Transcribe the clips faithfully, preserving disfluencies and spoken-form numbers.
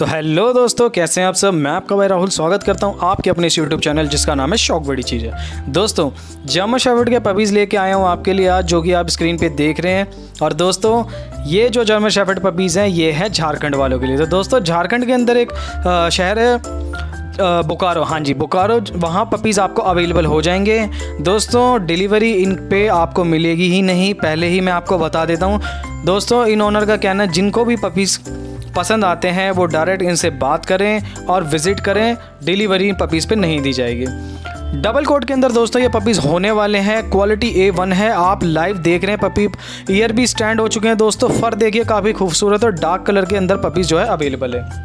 तो हेलो दोस्तों, कैसे हैं आप सब। मैं आपका भाई राहुल स्वागत करता हूं आपके अपने इस यूट्यूब चैनल जिसका नाम है शौक बड़ी चीज़ है। दोस्तों, जर्मन शेफर्ड के पपीज़ लेके आया हूं आपके लिए आज, जो कि आप स्क्रीन पे देख रहे हैं। और दोस्तों, ये जो जर्मन शेफर्ड पपीज़ हैं ये हैं झारखंड वालों के लिए। तो दोस्तों, झारखंड के अंदर एक शहर है बोकारो, हाँ जी बोकारो, वहाँ पपीज़ आपको अवेलेबल हो जाएंगे। दोस्तों, डिलीवरी इन पे आपको मिलेगी ही नहीं, पहले ही मैं आपको बता देता हूँ। दोस्तों, इन ओनर का कहना है जिनको भी पपीज़ पसंद आते हैं वो डायरेक्ट इनसे बात करें और विज़िट करें, डिलीवरी इन पपीज़ पे नहीं दी जाएगी। डबल कोट के अंदर दोस्तों ये पपीज़ होने वाले हैं, क्वालिटी ए वन है। आप लाइव देख रहे हैं, पपी ईयर भी स्टैंड हो चुके हैं। दोस्तों, फर देखिए काफ़ी खूबसूरत और डार्क कलर के अंदर पपीज़ जो है अवेलेबल है।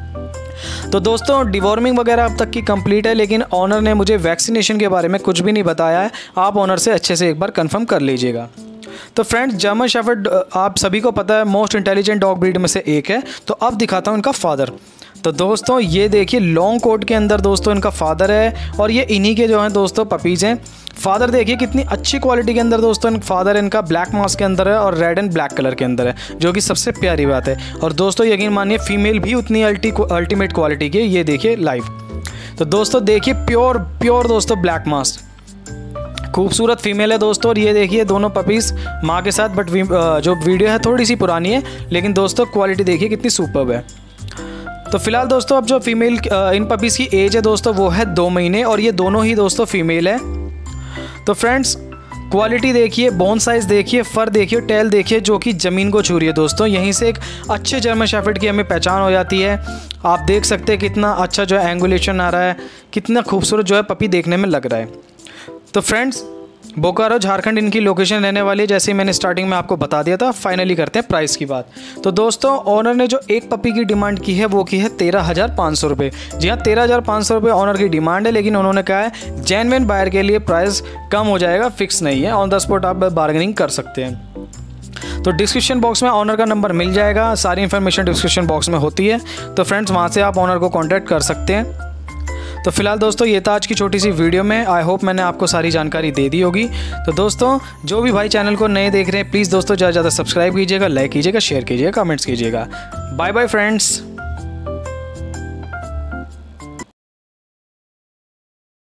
तो दोस्तों, डिवॉर्मिंग वगैरह अब तक की कंप्लीट है, लेकिन ऑनर ने मुझे वैक्सीनेशन के बारे में कुछ भी नहीं बताया है। आप ऑनर से अच्छे से एक बार कंफर्म कर लीजिएगा। तो फ्रेंड्स, जर्मन शेफर्ड आप सभी को पता है मोस्ट इंटेलिजेंट डॉग ब्रीड में से एक है। तो अब दिखाता हूँ इनका फादर। तो दोस्तों, ये देखिए लॉन्ग कोट के अंदर दोस्तों इनका फादर है, और ये इन्हीं के जो हैं दोस्तों पपीज़ हैं। फादर देखिए कितनी अच्छी क्वालिटी के अंदर दोस्तों फादर इनका ब्लैक मास्क के अंदर है और रेड एंड ब्लैक कलर के अंदर है, जो कि सबसे प्यारी बात है। और दोस्तों, यकीन मानिए फीमेल भी उतनी अल्टी अल्टीमेट क्वालिटी की, ये देखिए लाइव। तो दोस्तों देखिए प्योर प्योर दोस्तों ब्लैक मास्क, खूबसूरत फीमेल है दोस्तों। और ये देखिए दोनों पपीज़ माँ के साथ, बट जो वीडियो है थोड़ी सी पुरानी है, लेकिन दोस्तों क्वालिटी देखिए कितनी सुपर्ब है। तो फिलहाल दोस्तों, अब जो फीमेल इन पपीज़ की एज है दोस्तों वो है दो महीने, और ये दोनों ही दोस्तों फीमेल है। तो फ्रेंड्स, क्वालिटी देखिए, बोन साइज़ देखिए, फर देखिए, टेल देखिए, जो कि ज़मीन को छू रही है दोस्तों। यहीं से एक अच्छे जर्मन शेफर्ड की हमें पहचान हो जाती है। आप देख सकते हैं कितना अच्छा जो है एंगुलेशन आ रहा है, कितना खूबसूरत जो है पपी देखने में लग रहा है। तो फ्रेंड्स, बोकारो झारखंड इनकी लोकेशन रहने वाली है, जैसे मैंने स्टार्टिंग में आपको बता दिया था। फाइनली करते हैं प्राइस की बात। तो दोस्तों, ऑनर ने जो एक पपी की डिमांड की है वो की है तेरह हज़ार पाँच सौ रुपये। जी हाँ, तेरह हज़ार पाँच सौ रुपये ऑनर की डिमांड है, लेकिन उन्होंने कहा है जेन्युइन बायर के लिए प्राइस कम हो जाएगा, फिक्स नहीं है। ऑन द स्पॉट आप बार्गेनिंग कर सकते हैं। तो डिस्क्रिप्शन बॉक्स में ऑनर का नंबर मिल जाएगा, सारी इन्फॉर्मेशन डिस्क्रिप्शन बॉक्स में होती है। तो फ्रेंड्स, वहाँ से आप ऑनर को कॉन्टैक्ट कर सकते हैं। तो फिलहाल दोस्तों, ये था आज की छोटी सी वीडियो में। आई होप मैंने आपको सारी जानकारी दे दी होगी। तो दोस्तों, जो भी भाई चैनल को नए देख रहे हैं, प्लीज़ दोस्तों ज़्यादा से ज़्यादा सब्सक्राइब कीजिएगा, लाइक कीजिएगा, शेयर कीजिएगा, कमेंट्स कीजिएगा। Bye bye friends.